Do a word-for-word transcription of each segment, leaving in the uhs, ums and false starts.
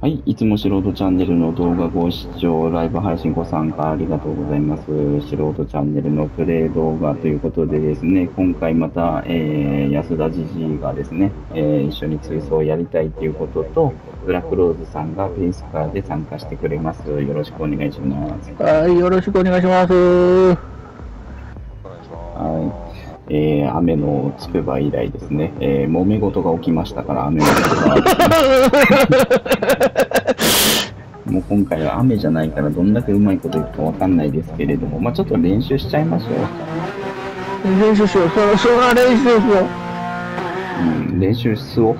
はい、いつも素人チャンネルの動画ご視聴、ライブ配信ご参加ありがとうございます。素人チャンネルのプレイ動画ということでですね、今回また、えー、安田じじいがですね、えー、一緒に追走をやりたいということと、ブラックローズさんがペースカーで参加してくれます。よろしくお願いします。はい、よろしくお願いします。はい。えー、雨のつくば以来ですね、えー、揉め事が起きましたから、雨のつくば。もう今回は雨じゃないから、どんだけうまいこといくかわかんないですけれども、まあちょっと練習しちゃいましょう。練習しよう、そ、そら練習しよう。うん、練習しよう。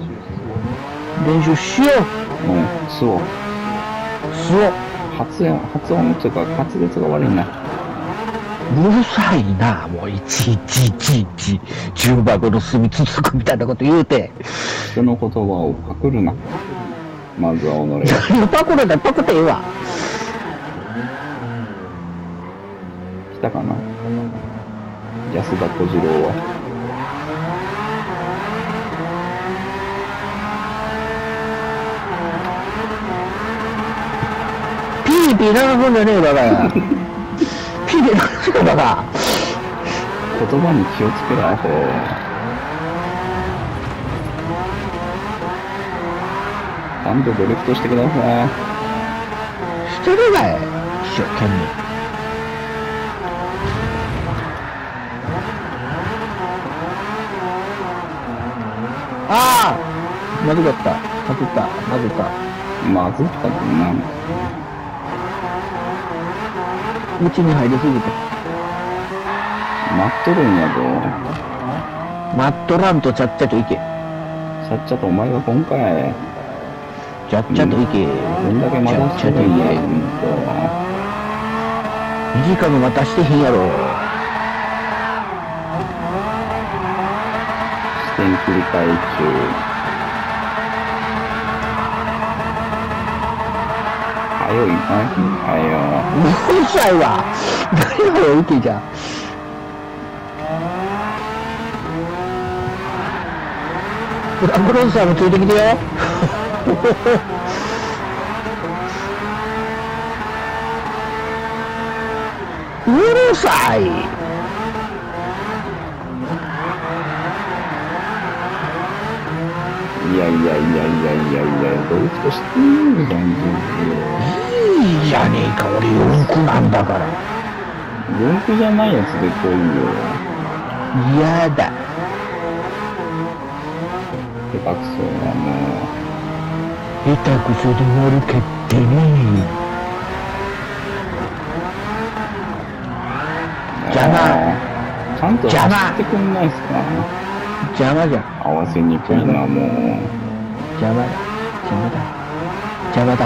練習しよう。うん、しよう。しよう。発音、発音というか、滑舌が悪いな。うるさいな、もういちいちいちいち重箱の隅つつくみたいなこと言うて、人の言葉をパクるな。まずは己がパクるな。パクってええわ。来たかな、安田小次郎は。ピーピー鳴らすんじゃねえだから言葉に気をつけろ、アホ。ちゃんと努力としてください。してるがい、一生懸命。ああ、まずかった、まずった、まずった。まずったってなん。うちに入りすぎて待っとるんやぞ。待っとらんとちゃっちゃといけ。ちゃっちゃとお前が今回ちゃっちゃといけ、うん、どんだけ待たしてるんや。ちゃっちゃといけ、うん、短く待たしてへんやろ。視点切り替え中。はよいな、はようるさいわ。何がよ、ウケじゃん。ブラックローズさんもついてきてよ。うるさい。いやいやいやいやいやいや、どうしてしてんの、大丈夫よ。いいじゃねえか、俺四駆なんだから。四駆じゃないやつでこういうよ。嫌だ。下手くそやな。下手くそで悪けってねえ。邪魔。ちゃんと走ってくんないっすか。邪魔じゃ。合わせにくいな、もう。邪魔だ。邪魔だ。邪魔だ。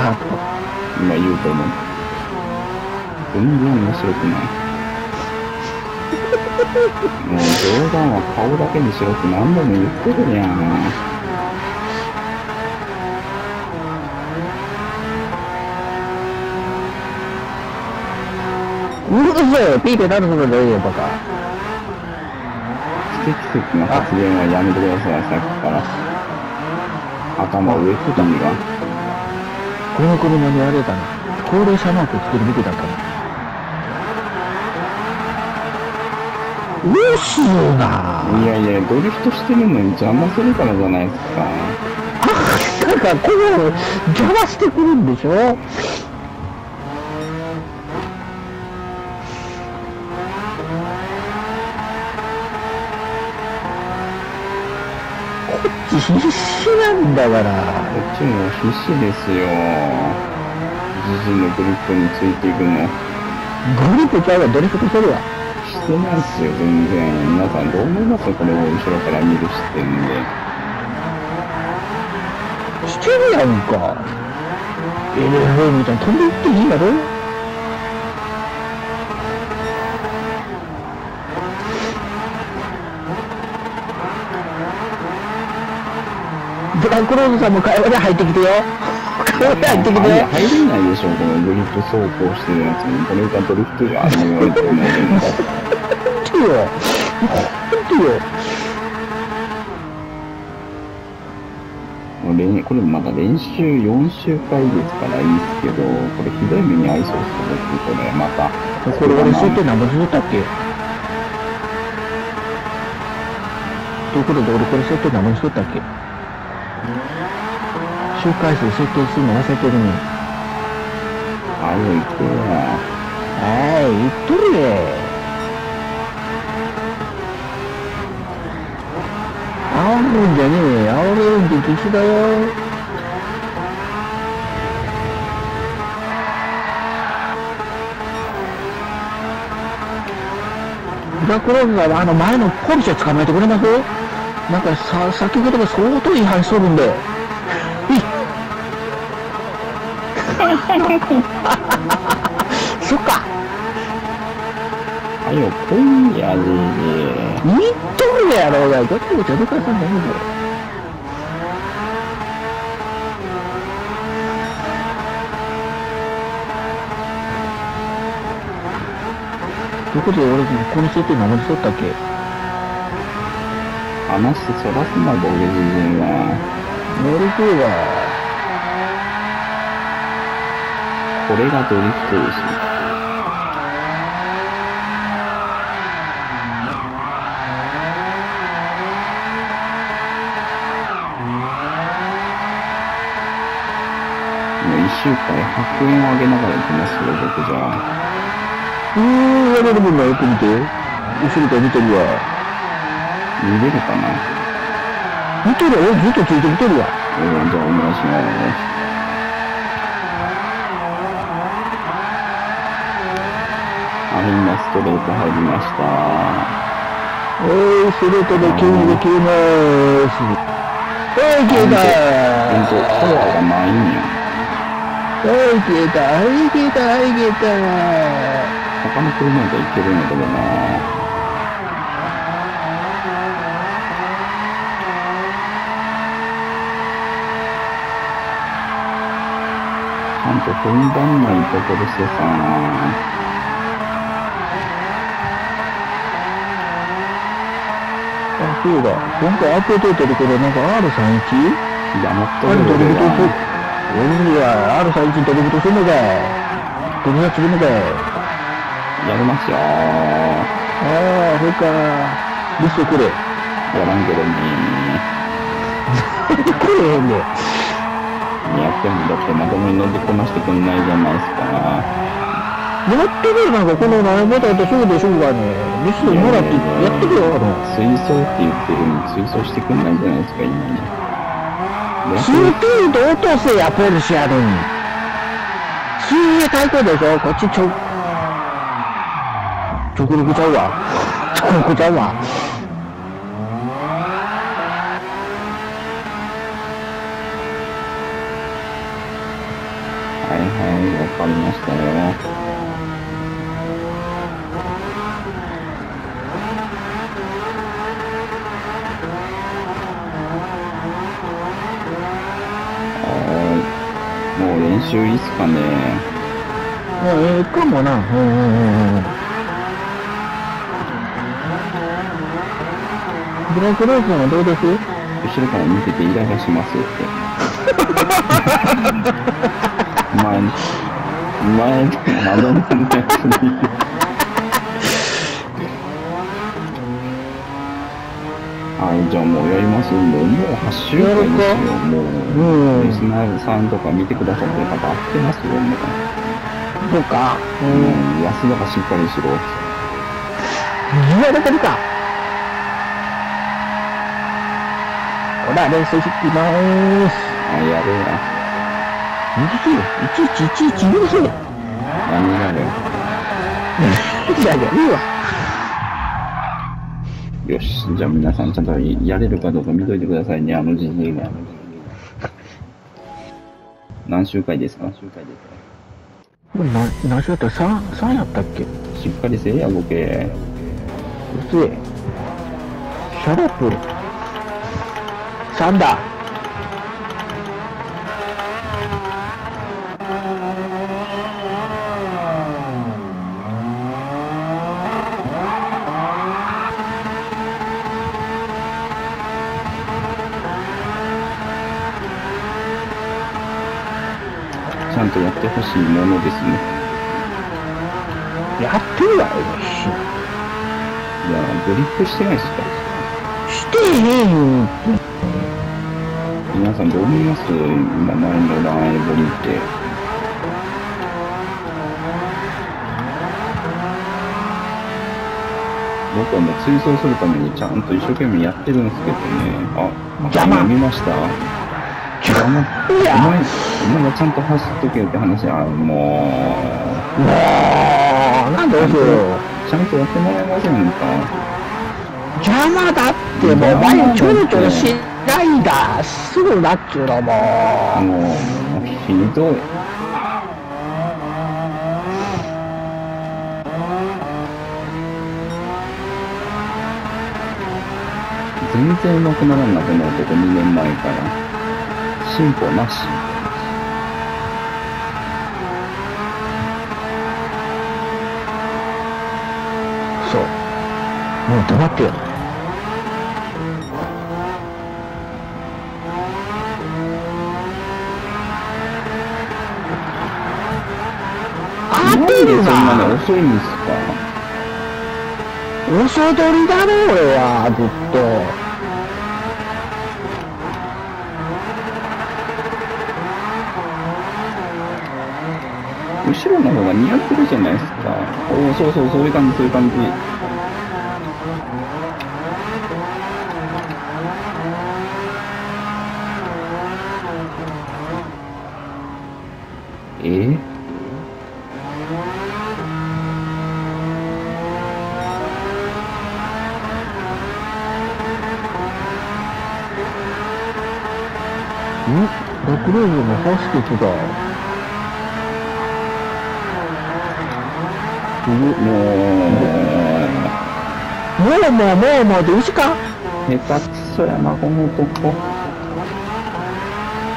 今言うと思う。全然面白くない。もう冗談は顔だけにしろって何度も言ってるやん。うるせえよ、ピーってなることだよ、バカ。不適切な発言はやめてください、さっきから。頭上くたみが。この車にあれだな、高齢者マーク作るべきだから。うっすーなー。いやいや、ドリフトしてるのに邪魔するからじゃないですか。あ、だからこれを邪魔してくるんでしょ。必死なんだから。こっちも必死ですよ。自身のグリップについていくの。グリップちゃうわ、ドリフトしてるわ。してないっすよ、全然。皆さんどう思いますか、これを後ろから見る視点で。してるやんか。エムエフエム みたいに飛んでいっていいんだろ。ブラックローズさんも会話で入ってきてよ。会話で入ってきてよ。入れないでしょ、このドリフト走行してるやつに。これがドリフトがあるのよ。本当よ。本当よ。これまだ練習よんしゅうかいですからいいですけど、これひどい目に遭いそうですけどね、また。これ練習って何本だったっけ？ところで俺これ設定何本しとったっけ？周回数設定するの忘れてるね。あい、言っとるわ。あい、言っとるで。煽るんじゃねえ、煽るんって必死だよ。ブラックローズがあの前のポルシェ捕まえてくれます？なんかさ、先ほどが相当違反しとるんで。そっか。あよ、こんやでねえ。やろうがどっちも手袋さんないんだよ。ということで俺この設定何でしとったっけ？話してそらすなボケ自分は。乗り切るわ。これがドリフトですよ。ひゃくえんをあげながら行きますよ、僕じゃあ。うーん、やれるもんな、よく見て。後ろから見てるわ。逃げるかな？見てるよ、ずっとついてきてるわ。うん、じゃあお願いします。あ、今ストレート入りました。おー、ストレートで急に消えまーす。おー、消えたー。ほんと、パワーがないんや。はい、消えた、はい、消えた、はい、消えた。他の車がいけるんだけどな。ちゃんと踏ん張んないところしてさ。あ、そうだ。今回アップデートでこれなんか アールさんじゅういち？ いや、乗ってるんだけど。俺は アールさんじゅういち と僕とするのかい、僕がするのかい、やりますよー。ああ、そうかー。リストくれ。やらんけどねー。これへんね。やってもだってまともに乗ってこなしてくんないじゃないですか。やってみるなんかこのななメーターとそうでしょうがね。リストもらってやってくれよ。水槽って言ってるのに水槽してくんないじゃないですか、今に。スーピード落とせや、ポルシェやるん。水泳対抗でしょ、こっちちょ、直力ちゃうわ。直力ちゃうわ。はいはい、わかりましたよ。練習いいっすかね。ええかもな。うんうんうん。ブラックローズはどうです？後ろから見ててイライラしますって。前の前の窓のやつに。はい、じゃあもうやりますんで、もうはっしゅうかいですよ。もう。うん、リスナーさんとか見てくださってる方合ってますよね。そうか。うん、安田がしっかりしろ。言われてるか。ほら、練習してきまーす。あ、やべえな。いちいち、いちいち、いちいち、許せ。何がだよ。いやいや、いいわ。よし、じゃあ皆さんちゃんとやれるかどうか見といてくださいね、あのじじいが。何周回ですか？何周回ですか？これ何、何周だった？ さん、さんやったっけ？しっかりせえや、ボケ。うせえ。シャラップ。さんだ。ゃんとやってほしいものですね。やってるわよ。いや、ドリップしてないですか？してねえよ。皆さんどう思います？今前のランエボリって。僕はもう追走するためにちゃんと一生懸命やってるんですけどね。あ、邪魔見ました。邪魔。お前、お前がちゃんと走っとけって話。あ、もうもうなんでおるよ。ちゃんとやってもらえませんか？邪魔だってもう前ちょろちょろしないだ、すぐだっちゅうのもう。もう、ひどい。全然上手くならんなくなって、にねんまえから。進歩なし。そう。もう止まってよ。なんでそんなに遅いんですか？遅取りだろ俺はずっと。後ろの方が似合ってるじゃないですか。おお、そうそう、そういう感じ、そういう感じ。えっ、クルーズも走ってきた。もうもうもうもうもうどうしか。下手くそやなこの男。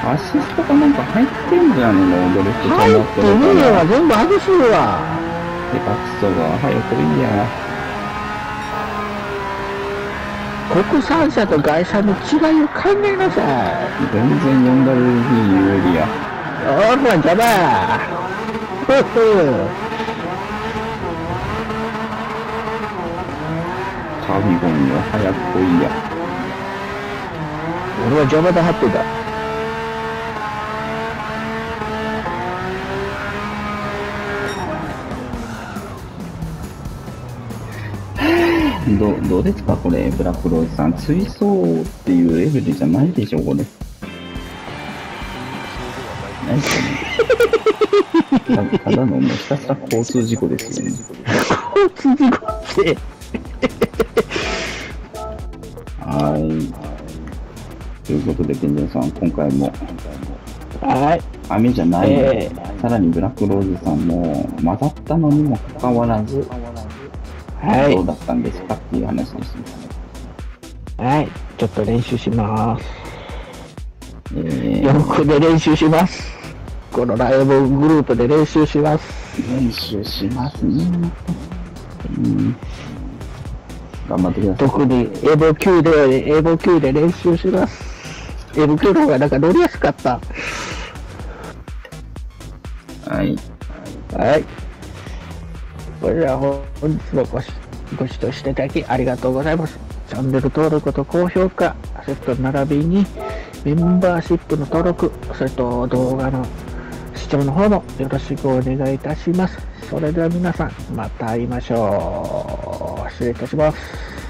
アシストかなんか入ってんじゃんの。ドリフト入ってねえわ、全部外すわ。下手くそが早くいいや。国産車と外車の違いを考えなさい。全然呼んだるに有利や。おー、邪魔。ほっほ。カビゴンよ、早っこいや。俺は邪魔だ、ハッピーだ。ど, どうですかこれ、ブラックローズさん。追走っていうレベルじゃないでしょこれ。ないですね。ただのもうひたすら交通事故ですよね。交通事故って。はい。ということで、ケンジンさん、今回も。はい。雨じゃない、えー、さらにブラックローズさんも混ざったのにもかかわらず。はい、どうだったんですかっていう話ですね。はい、ちょっと練習します。えー、洋服で練習します。このライブグループで練習します。練習しますね。うん、頑張ってください。特にエボきゅうで、エボきゅうで練習します。エボきゅうの方がなんか乗りやすかった。はいはい、それでは本日もご視聴していただきありがとうございます。チャンネル登録と高評価、アセット並びにメンバーシップの登録、それと動画の視聴の方もよろしくお願いいたします。それでは皆さん、また会いましょう。失礼いたします。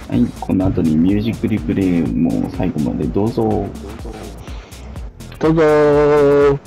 はい、この後にミュージックリプレイも最後までどうぞ。どうぞー。